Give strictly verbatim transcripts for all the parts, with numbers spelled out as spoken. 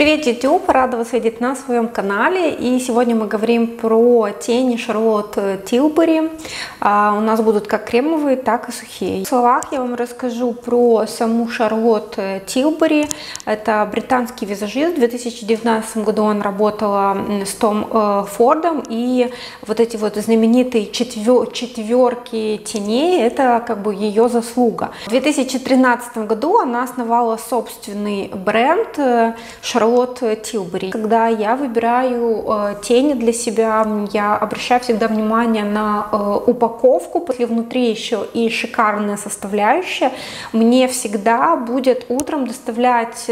Привет, YouTube! Рада вас видеть на своем канале. И сегодня мы говорим про тени Charlotte Tilbury. А, у нас будут как кремовые, так и сухие. В словах я вам расскажу про саму Charlotte Tilbury. Это британский визажист. В две тысячи девятнадцатом году он работала с Том Фордом. И вот эти вот знаменитые четвер... четверки теней, это как бы ее заслуга. В две тысячи тринадцатом году она основала собственный бренд Charlotte Charlotte Tilbury. Когда я выбираю э, тени для себя, я обращаю всегда внимание на э, упаковку, после внутри еще и шикарная составляющая. Мне всегда будет утром доставлять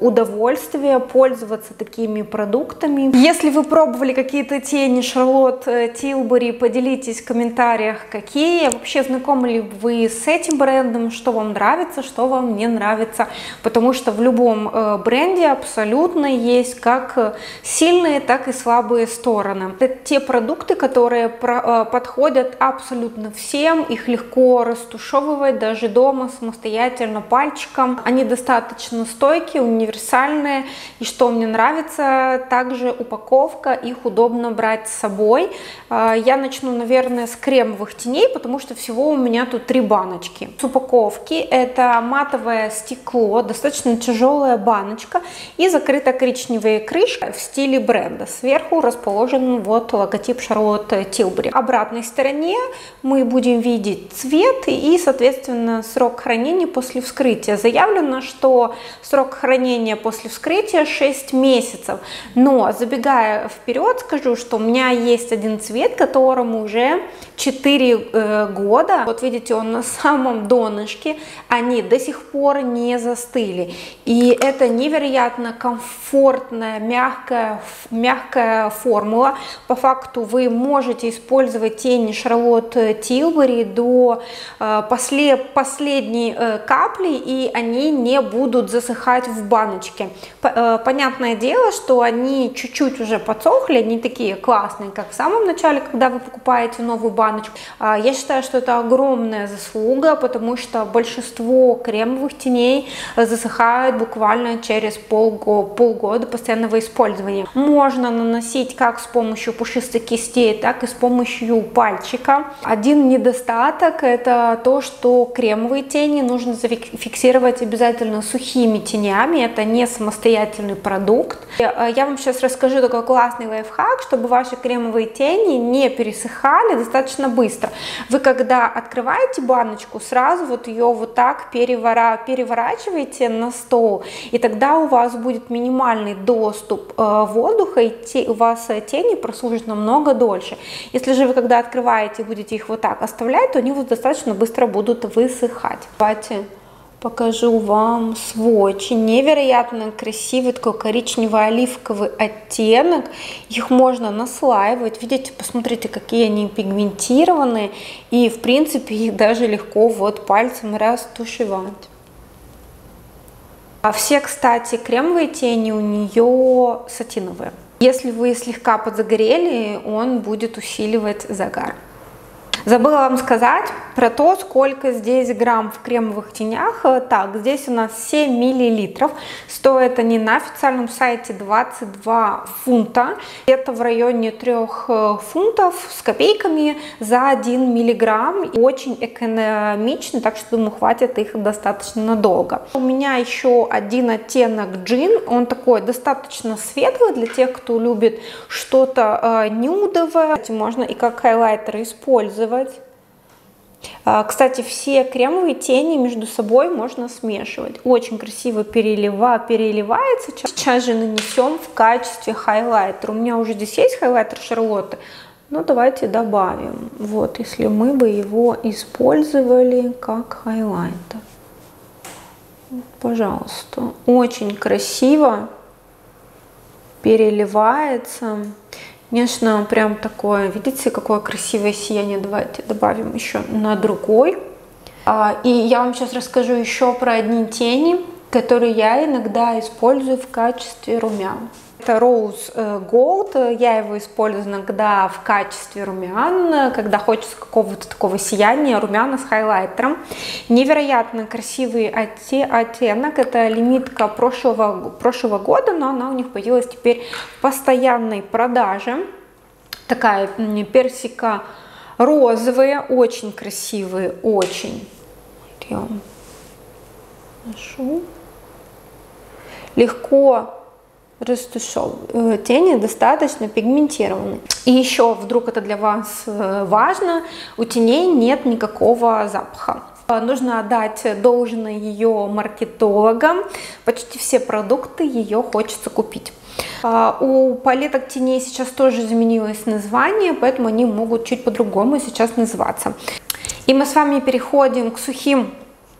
удовольствие пользоваться такими продуктами. Если вы пробовали какие-то тени Charlotte Tilbury, поделитесь в комментариях, какие. Вообще, знакомы ли вы с этим брендом, что вам нравится, что вам не нравится. Потому что в любом э, бренде абсолютно Абсолютно есть как сильные, так и слабые стороны. Это те продукты, которые подходят абсолютно всем, их легко растушевывать даже дома самостоятельно пальчиком. Они достаточно стойкие, универсальные. И что мне нравится, также упаковка, их удобно брать с собой. Я начну, наверное, с кремовых теней, потому что всего у меня тут три баночки. С упаковки это матовое стекло, достаточно тяжелая баночка. И закрыта коричневая крышка в стиле бренда. Сверху расположен вот логотип Charlotte Tilbury. Обратной стороне мы будем видеть цвет и, соответственно, срок хранения после вскрытия. Заявлено, что срок хранения после вскрытия шесть месяцев. Но, забегая вперед, скажу, что у меня есть один цвет, которому уже четыре э, года. Вот видите, он на самом донышке. Они до сих пор не застыли. И это невероятно комфортная, мягкая, мягкая формула. По факту вы можете использовать тени Charlotte Tilbury до э, после, последней э, капли, и они не будут засыхать в баночке. П э, понятное дело, что они чуть-чуть уже подсохли, они такие классные, как в самом начале, когда вы покупаете новую баночку. Э, я считаю, что это огромная заслуга, потому что большинство кремовых теней засыхают буквально через пол полгода постоянного использования. Можно наносить как с помощью пушистых кистей, так и с помощью пальчика. Один недостаток — это то, что кремовые тени нужно зафиксировать обязательно сухими тенями. Это не самостоятельный продукт. Я вам сейчас расскажу такой классный лайфхак, чтобы ваши кремовые тени не пересыхали достаточно быстро. Вы когда открываете баночку, сразу вот ее вот так перевора... переворачиваете на стол, и тогда у вас У вас будет минимальный доступ э, воздуха, и те, у вас тени прослужат намного дольше. Если же вы когда открываете, будете их вот так оставлять, то они вот достаточно быстро будут высыхать. Давайте покажу вам сводчи. Невероятно красивый такой коричнево-оливковый оттенок. Их можно наслаивать. Видите, посмотрите, какие они пигментированные. И в принципе их даже легко вот пальцем растушевать. А все, кстати, кремовые тени у нее сатиновые. Если вы слегка подзагорели, он будет усиливать загар. Забыла вам сказать про то, сколько здесь грамм в кремовых тенях. Так, здесь у нас семь миллилитров. Стоят они на официальном сайте двадцать два фунта. Это в районе трёх фунтов с копейками за один миллиграмм. Очень экономично, так что, думаю, хватит их достаточно долго. У меня еще один оттенок Jean. Он такой достаточно светлый для тех, кто любит что-то э, нюдовое. Кстати, можно и как хайлайтер использовать. Кстати, все кремовые тени между собой можно смешивать. Очень красиво перелива, переливается. Сейчас же нанесем в качестве хайлайтера. У меня уже здесь есть хайлайтер Шарлотты, но давайте добавим. Вот, если мы бы его использовали как хайлайтер. Пожалуйста. Очень красиво переливается. Конечно, прям такое, видите, какое красивое сияние. Давайте добавим еще на другой. И я вам сейчас расскажу еще про одни тени, который я иногда использую в качестве румян. Это Rose Gold, я его использую иногда в качестве румян, когда хочется какого-то такого сияния, румяна с хайлайтером. Невероятно красивый оттенок, это лимитка прошлого, прошлого года, но она у них появилась теперь в постоянной продаже. Такая персика розовая, очень красивые, очень. Берем. Ношу. Легко растушевал. Тени достаточно пигментированы. И еще, вдруг это для вас важно, у теней нет никакого запаха. Нужно отдать должное ее маркетологам. Почти все продукты ее хочется купить. У палеток теней сейчас тоже изменилось название, поэтому они могут чуть по-другому сейчас называться. И мы с вами переходим к сухим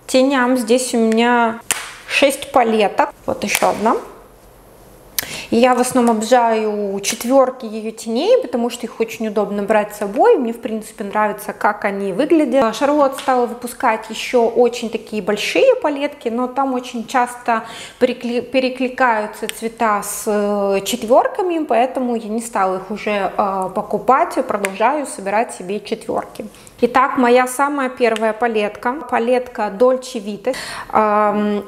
теням. Здесь у меня шесть палеток. Вот еще одна. Я в основном обожаю четверки ее теней, потому что их очень удобно брать с собой. Мне, в принципе, нравится, как они выглядят. Шарлотт стала выпускать еще очень такие большие палетки, но там очень часто перекликаются цвета с четверками, поэтому я не стала их уже покупать, продолжаю собирать себе четверки. Итак, моя самая первая палетка, палетка Dolce Vita.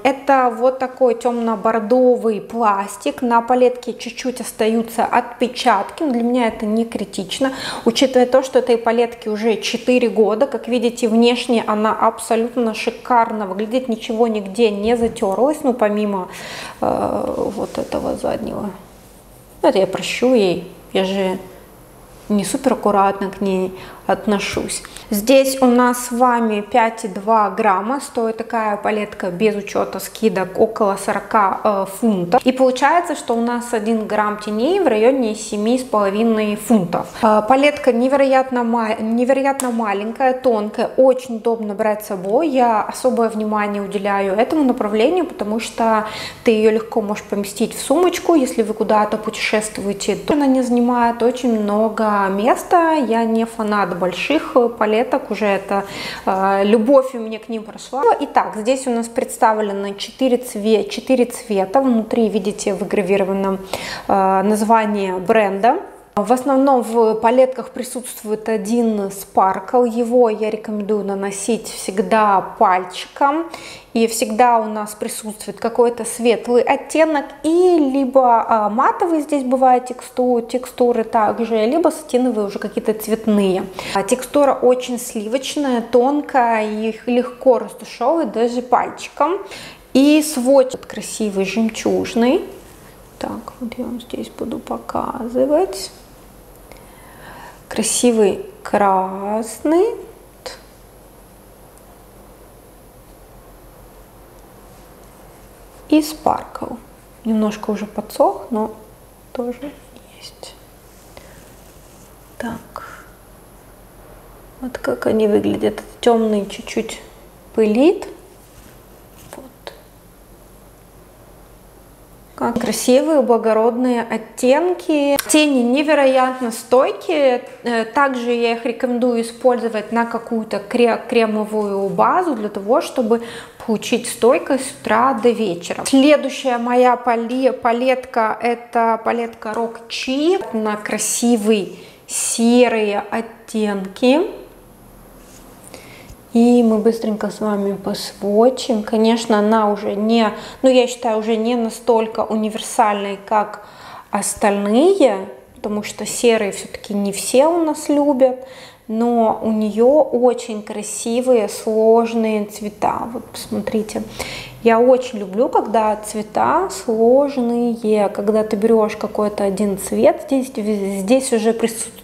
Это вот такой темно-бордовый пластик. На палетке чуть-чуть остаются отпечатки, но для меня это не критично, учитывая то, что этой палетке уже четыре года. Как видите, внешне она абсолютно шикарно выглядит, ничего нигде не затерлось, ну помимо э, вот этого заднего. Это я прощу ей, я же не супер аккуратно к ней отношусь. Здесь у нас с вами пять и две десятых грамма. Стоит такая палетка без учета скидок около сорока фунтов. И получается, что у нас один грамм теней в районе семи с половиной фунтов. Палетка невероятно, невероятно маленькая, тонкая. Очень удобно брать с собой. Я особое внимание уделяю этому направлению, потому что ты ее легко можешь поместить в сумочку. Если вы куда-то путешествуете, то она не занимает очень много места. Я не фанат больших палеток, уже это э, любовь у меня к ним прошла. Итак, здесь у нас представлено четыре цвета, внутри видите выгравировано э, название бренда. В основном в палетках присутствует один спаркл, его я рекомендую наносить всегда пальчиком, и всегда у нас присутствует какой-то светлый оттенок, и либо матовые здесь бывают текстуры, текстуры также, либо сатиновые уже какие-то цветные. Текстура очень сливочная, тонкая, их легко растушевывать даже пальчиком. И сводчик красивый, жемчужный. Так, вот я вам здесь буду показывать. Красивый красный. И спаркл. Немножко уже подсох, но тоже есть. Так. Вот как они выглядят. Темный чуть-чуть пылит. Красивые, благородные оттенки. Тени невероятно стойкие. Также я их рекомендую использовать на какую-то кремовую базу, для того, чтобы получить стойкость с утра до вечера. Следующая моя палетка, это палетка Rock Chick. На красивые серые оттенки. И мы быстренько с вами посвочим. Конечно, она уже не, ну я считаю, уже не настолько универсальной, как остальные, потому что серые все-таки не все у нас любят, но у нее очень красивые сложные цвета. Вот посмотрите, я очень люблю, когда цвета сложные, когда ты берешь какой-то один цвет, здесь, здесь уже присутствует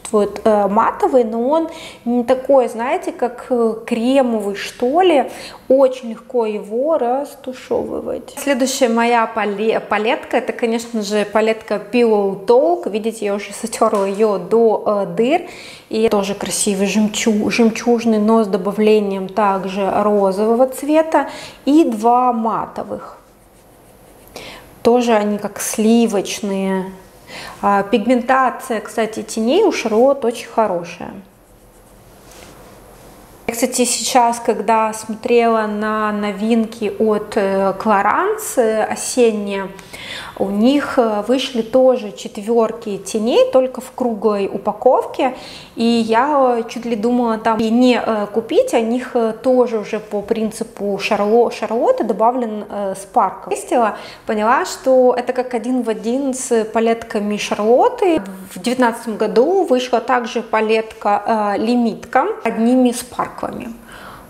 матовый, но он не такой, знаете, как кремовый, что ли. Очень легко его растушевывать. Следующая моя палетка, это, конечно же, палетка Pillow Talk. Видите, я уже сотерла ее до дыр. И тоже красивый жемчуж, жемчужный, но с добавлением также розового цвета. И два матовых. Тоже они как сливочные. Пигментация, кстати, теней у Шарлотт очень хорошая. Я, кстати, сейчас, когда смотрела на новинки от Clarins осенние, у них вышли тоже четверки теней, только в круглой упаковке, и я чуть ли думала там и не купить, а них тоже уже по принципу Шарло, Шарлотты добавлен спарк. Тестила, поняла, что это как один в один с палетками Шарлотты. В две тысячи девятнадцатом году вышла также палетка э, лимитка одними спарклами.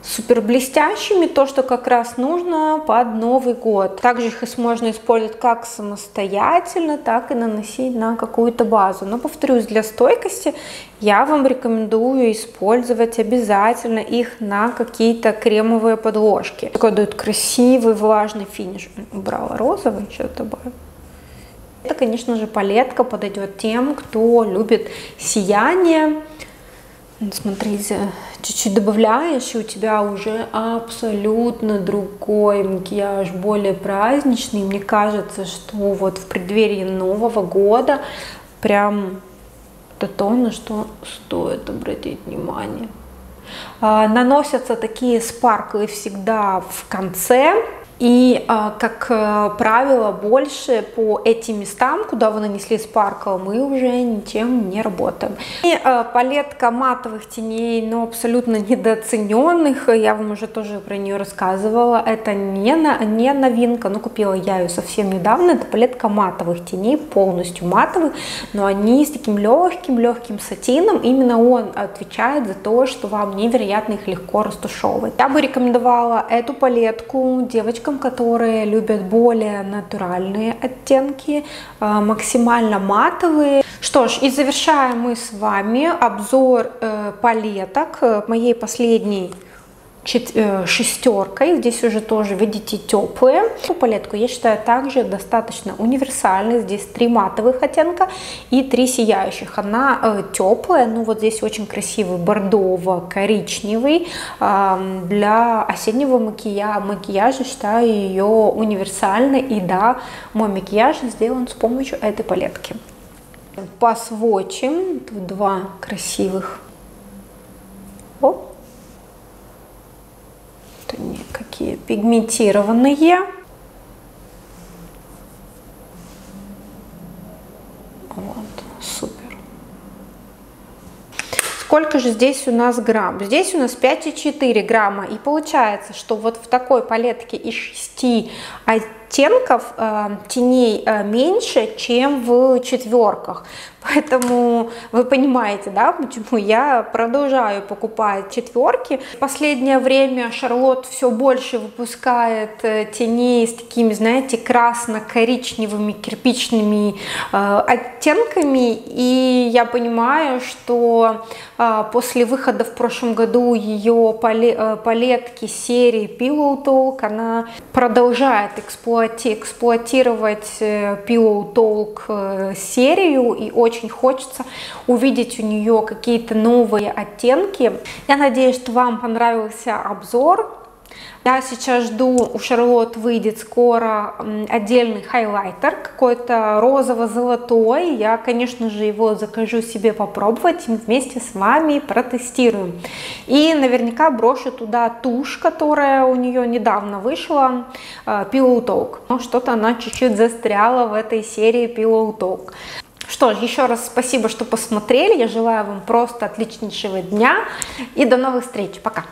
Супер блестящими, то, что как раз нужно под Новый год. Также их можно использовать как самостоятельно, так и наносить на какую-то базу. Но, повторюсь, для стойкости я вам рекомендую использовать обязательно их на какие-то кремовые подложки. Такой дает красивый влажный финиш. Убрала розовый, сейчас добавлю. Это, конечно же, палетка подойдет тем, кто любит сияние. Смотрите, чуть-чуть добавляешь, и у тебя уже абсолютно другой макияж, более праздничный. Мне кажется, что вот в преддверии Нового года прям это то, на что стоит обратить внимание. Наносятся такие спарклы всегда в конце. И, как правило, больше по этим местам, куда вы нанесли спаркл, мы уже ничем не работаем. И палетка матовых теней, но абсолютно недооцененных, я вам уже тоже про нее рассказывала, это не, не новинка, но купила я ее совсем недавно, это палетка матовых теней, полностью матовых, но они с таким легким-легким сатином, именно он отвечает за то, что вам невероятно их легко растушевывать. Я бы рекомендовала эту палетку девочкам, которые любят более натуральные оттенки, максимально матовые. Что ж, и завершаем мы с вами обзор палеток моей последней шестеркой. Здесь уже тоже, видите, теплые. Эту палетку я считаю также достаточно универсальной. Здесь три матовых оттенка и три сияющих. Она э, теплая, ну вот здесь очень красивый бордово-коричневый. Э, для осеннего макия... макияжа считаю ее универсальной. И да, мой макияж сделан с помощью этой палетки. Посвочим. Тут два красивых. Оп. Они какие пигментированные. Вот, супер. Сколько же здесь у нас грамм? Здесь у нас пять и четыре грамма. И получается, что вот в такой палетке из шести оттенков э, теней э, меньше, чем в четверках. Поэтому вы понимаете, да, почему я продолжаю покупать четверки. В последнее время Шарлотт все больше выпускает теней с такими, знаете, красно-коричневыми кирпичными э, оттенками. И я понимаю, что э, после выхода в прошлом году ее палетки серии Pillow Talk, она продолжает эксплуати эксплуатировать Pillow Talk серию, и очень Очень хочется увидеть у нее какие-то новые оттенки. Я надеюсь, что вам понравился обзор. Я сейчас жду, у Шарлотт выйдет скоро отдельный хайлайтер, какой-то розово-золотой. Я, конечно же, его закажу себе попробовать, и вместе с вами протестируем. И наверняка брошу туда тушь, которая у нее недавно вышла, Pillow Talk. Но что-то она чуть-чуть застряла в этой серии Pillow Talk. Что ж, еще раз спасибо, что посмотрели. Я желаю вам просто отличнейшего дня и до новых встреч. Пока!